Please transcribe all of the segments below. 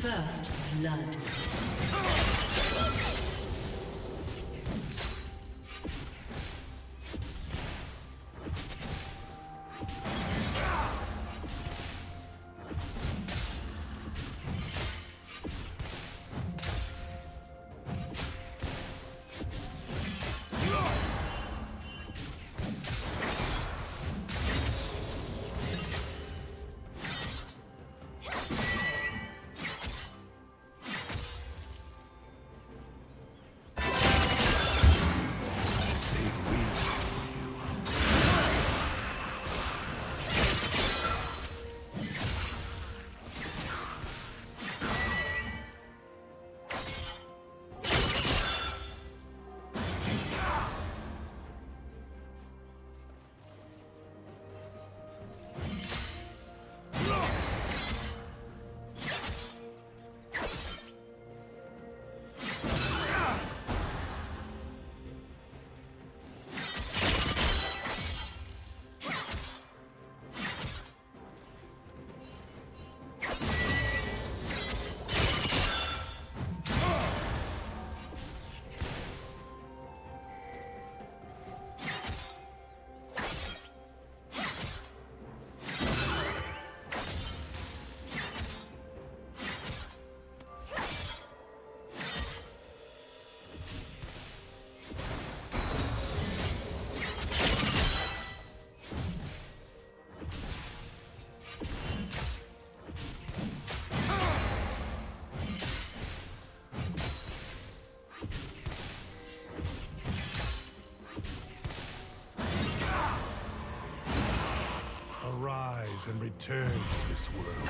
First blood. And return to this world.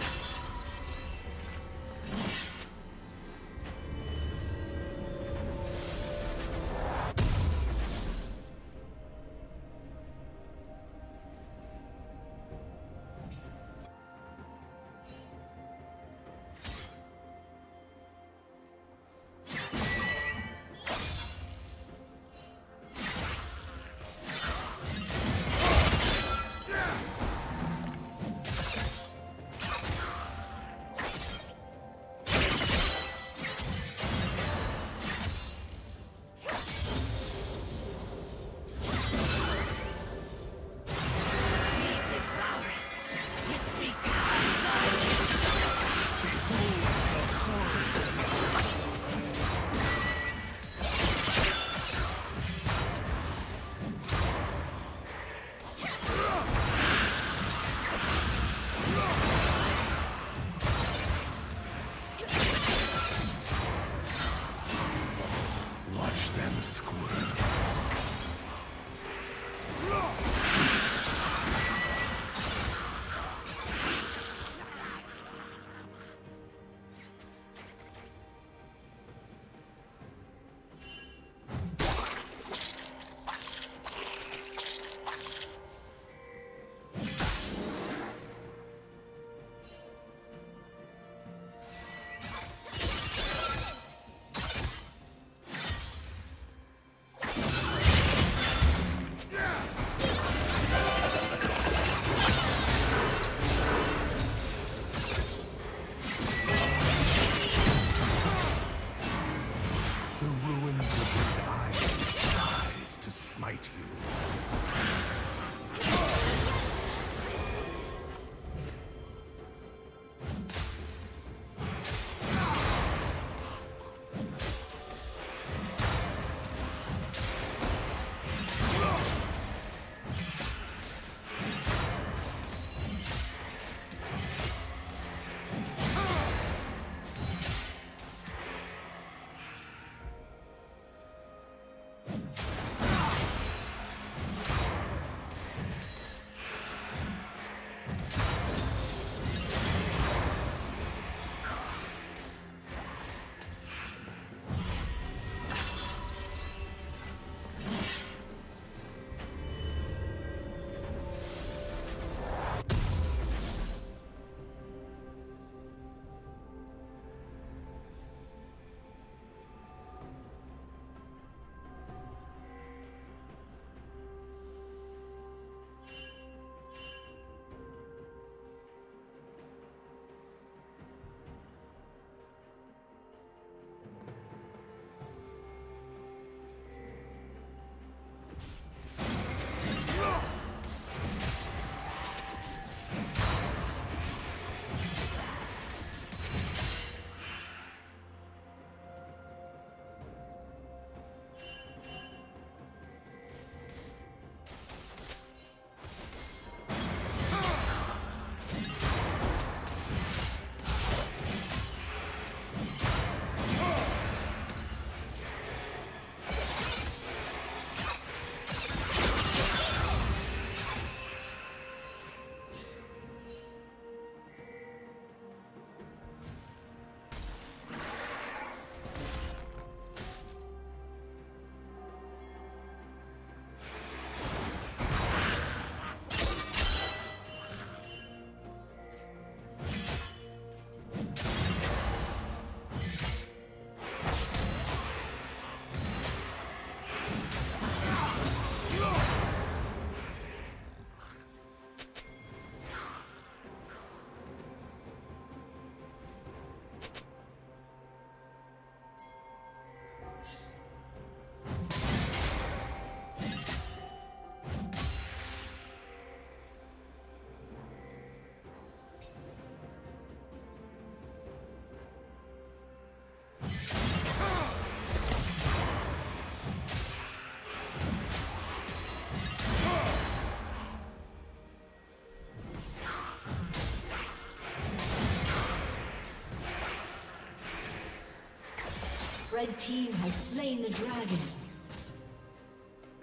Red team has slain the dragon.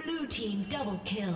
Blue team double kill.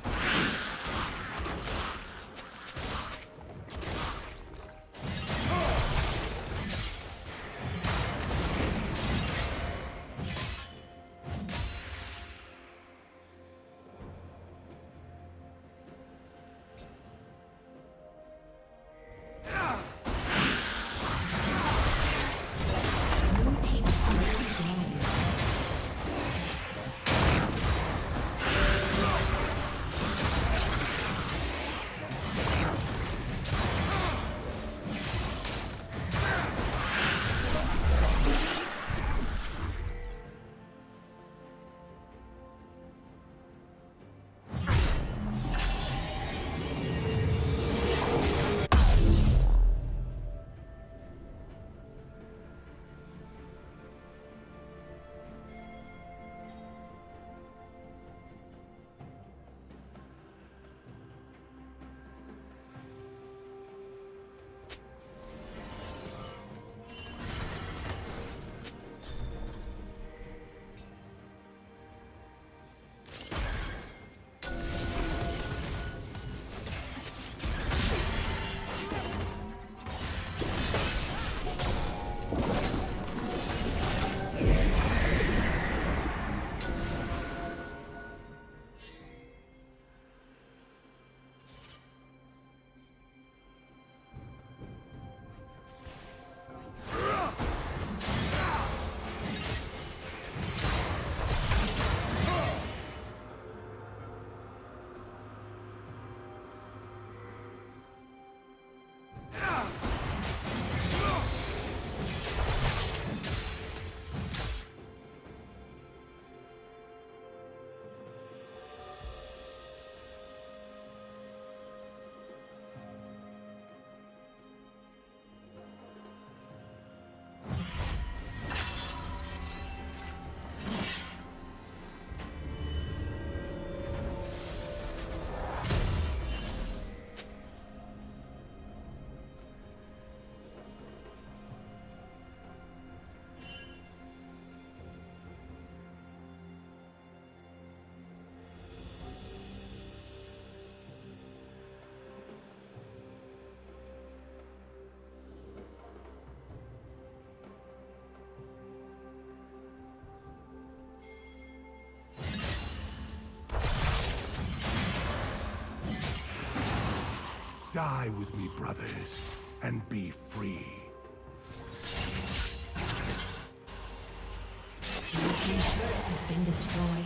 Die with me, brothers, and be free. Your team's turret has been destroyed.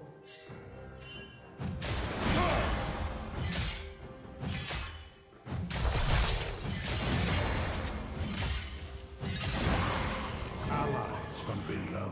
Allies from below.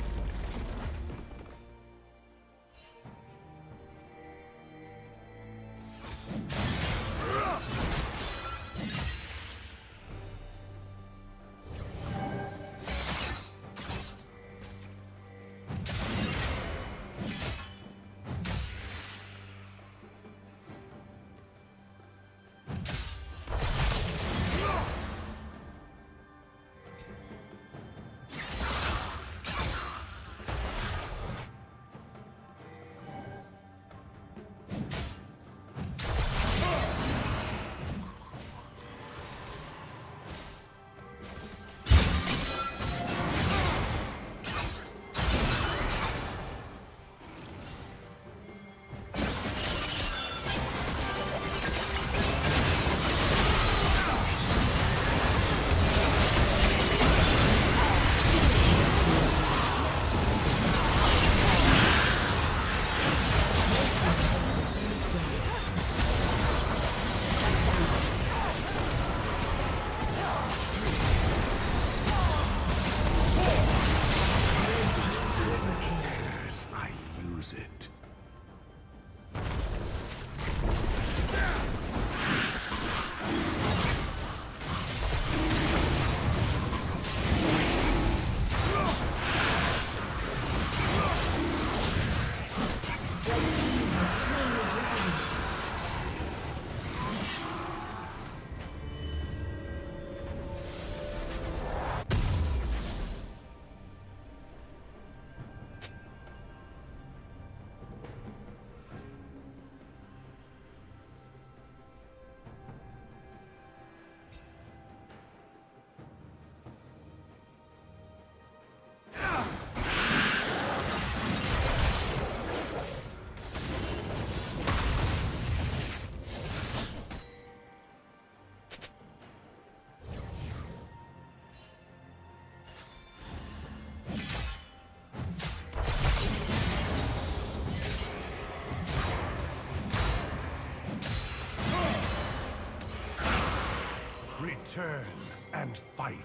Return and fight.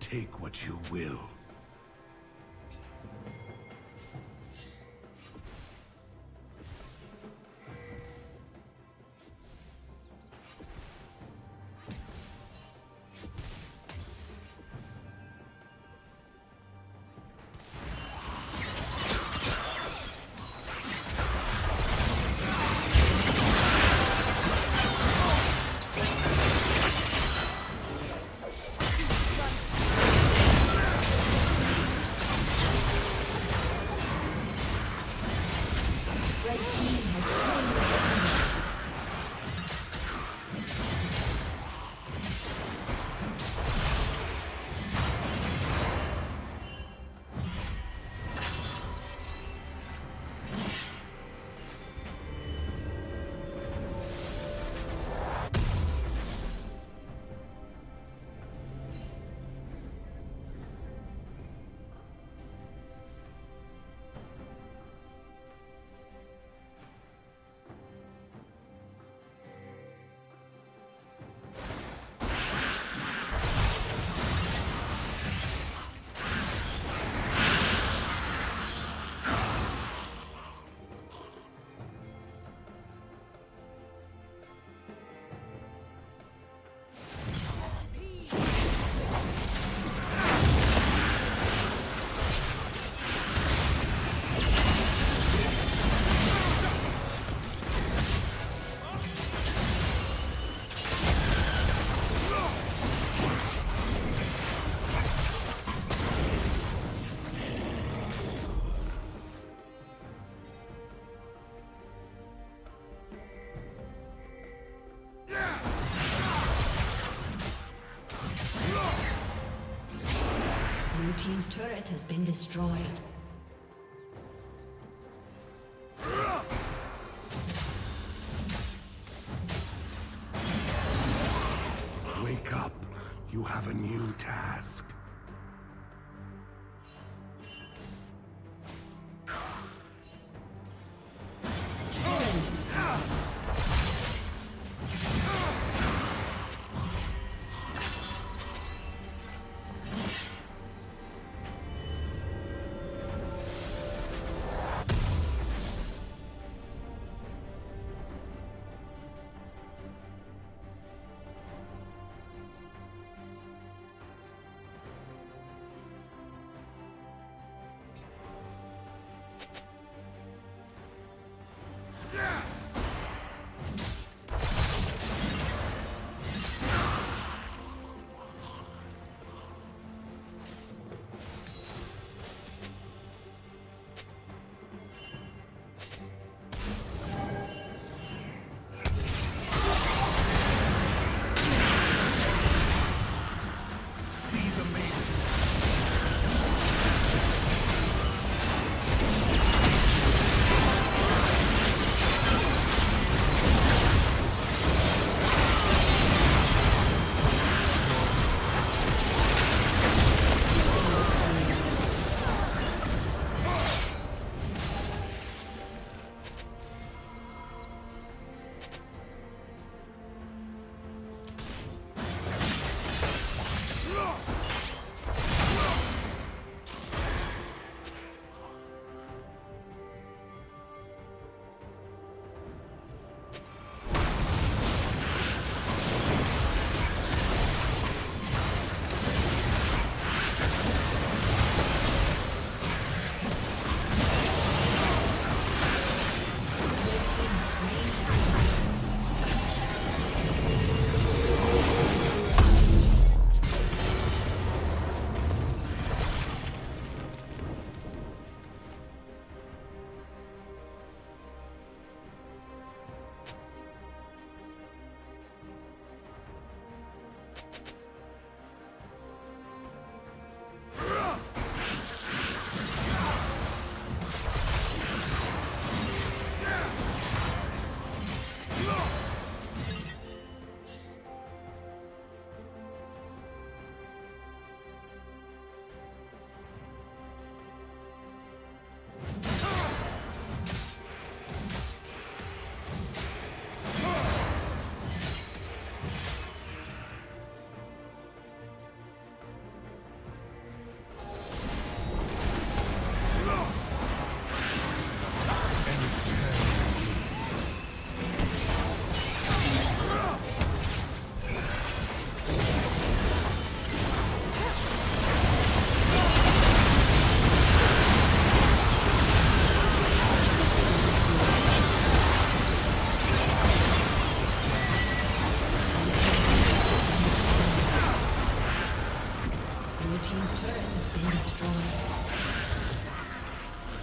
Take what you will. Blue team's turret has been destroyed. Wake up. You have a new task.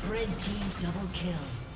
Red team double kill.